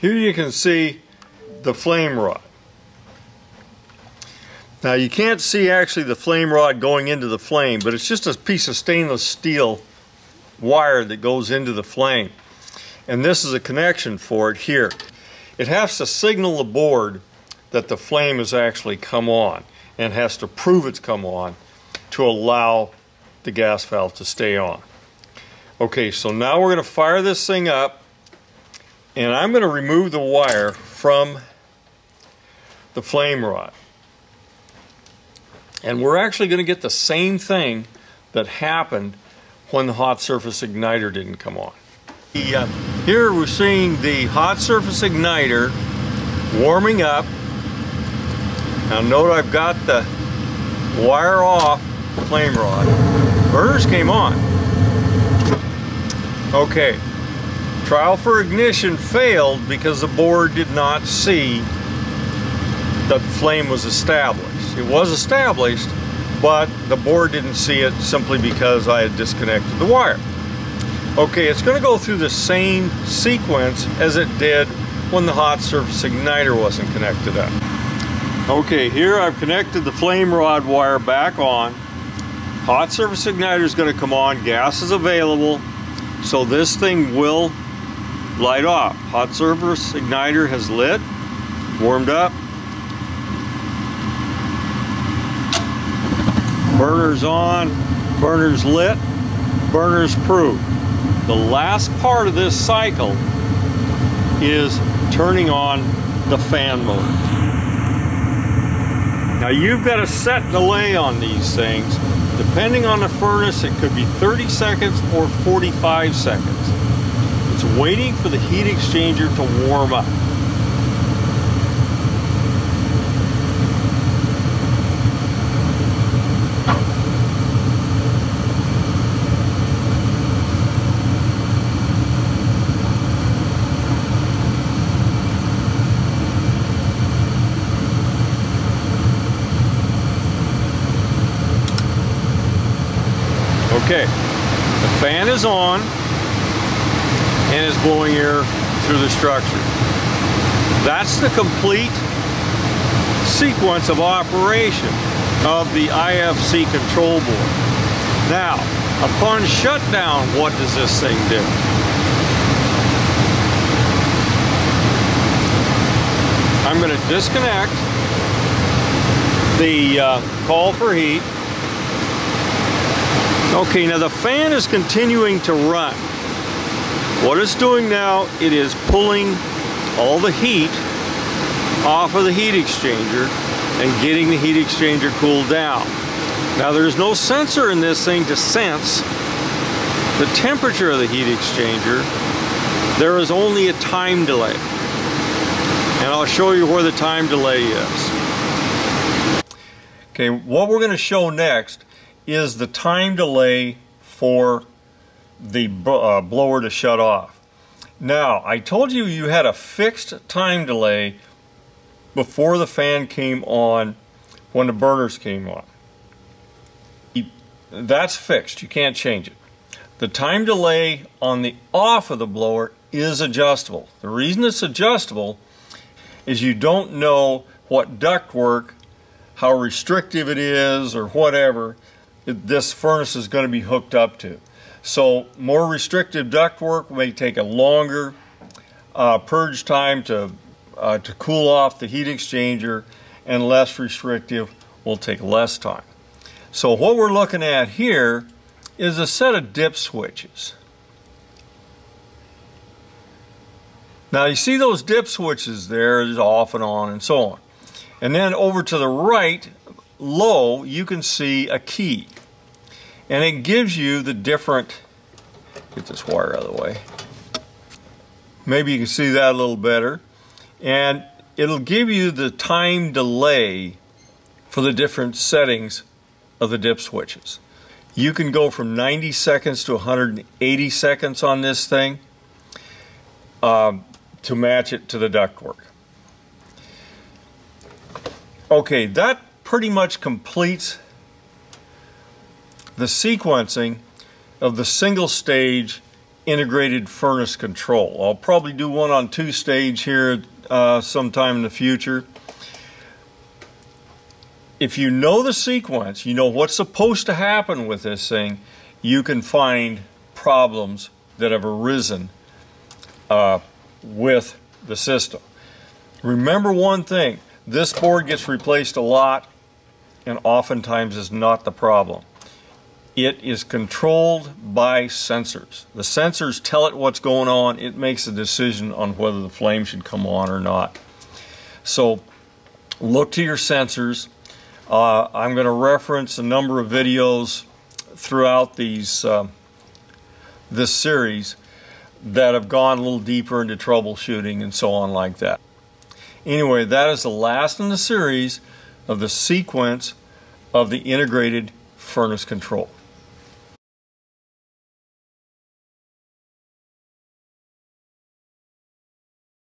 Here you can see the flame rod. Now you can't see actually the flame rod going into the flame, but it's just a piece of stainless steel wire that goes into the flame. And this is a connection for it here. It has to signal the board that the flame has actually come on, and has to prove it's come on to allow the gas valve to stay on. Okay, so now we're going to fire this thing up, and I'm going to remove the wire from the flame rod. And we're actually going to get the same thing that happened when the hot surface igniter didn't come on. Here we're seeing the hot surface igniter warming up. Now note I've got the wire off the flame rod. Burners came on. Okay, trial for ignition failed because the board did not see that the flame was established. It was established, but the board didn't see it simply because I had disconnected the wire. Okay, it's going to go through the same sequence as it did when the hot surface igniter wasn't connected up. Okay, here I've connected the flame rod wire back on. Hot surface igniter is going to come on. Gas is available, so this thing will light off. Hot surface igniter has lit, warmed up. Burners on, burners lit, burners proved. The last part of this cycle is turning on the fan motor. Now you've got a set delay on these things. Depending on the furnace, it could be 30 seconds or 45 seconds. It's waiting for the heat exchanger to warm up. Okay, the fan is on and is blowing air through the structure. That's the complete sequence of operation of the IFC control board. Now, upon shutdown, what does this thing do? I'm going to disconnect the call for heat. Okay, now the fan is continuing to run. What it's doing now, it is pulling all the heat off of the heat exchanger and getting the heat exchanger cooled down. Now there's no sensor in this thing to sense the temperature of the heat exchanger. There is only a time delay. And I'll show you where the time delay is. Okay, what we're going to show next is the time delay for the blower to shut off. Now, I told you you had a fixed time delay before the fan came on when the burners came on. That's fixed, you can't change it. The time delay on the off of the blower is adjustable. The reason it's adjustable is you don't know what ductwork, how restrictive it is or whatever, this furnace is going to be hooked up to. So more restrictive ductwork may take a longer purge time to cool off the heat exchanger, and less restrictive will take less time. So what we're looking at here is a set of dip switches. Now you see those dip switches there, there's off and on and so on. And then over to the right, low, you can see a key, and it gives you the different, get this wire out of the way, maybe you can see that a little better, and it'll give you the time delay for the different settings of the dip switches. You can go from 90 seconds to 180 seconds on this thing to match it to the ductwork. Okay, that pretty much completes the sequencing of the single stage integrated furnace control. I'll probably do one on two-stage here sometime in the future. If you know the sequence, you know what's supposed to happen with this thing, you can find problems that have arisen with the system. Remember one thing, this board gets replaced a lot and oftentimes is not the problem. It is controlled by sensors. The sensors tell it what's going on. It makes a decision on whether the flame should come on or not. So look to your sensors. I'm going to reference a number of videos throughout these this series that have gone a little deeper into troubleshooting and so on like that. Anyway, that is the last in the series of the sequence of the integrated furnace control.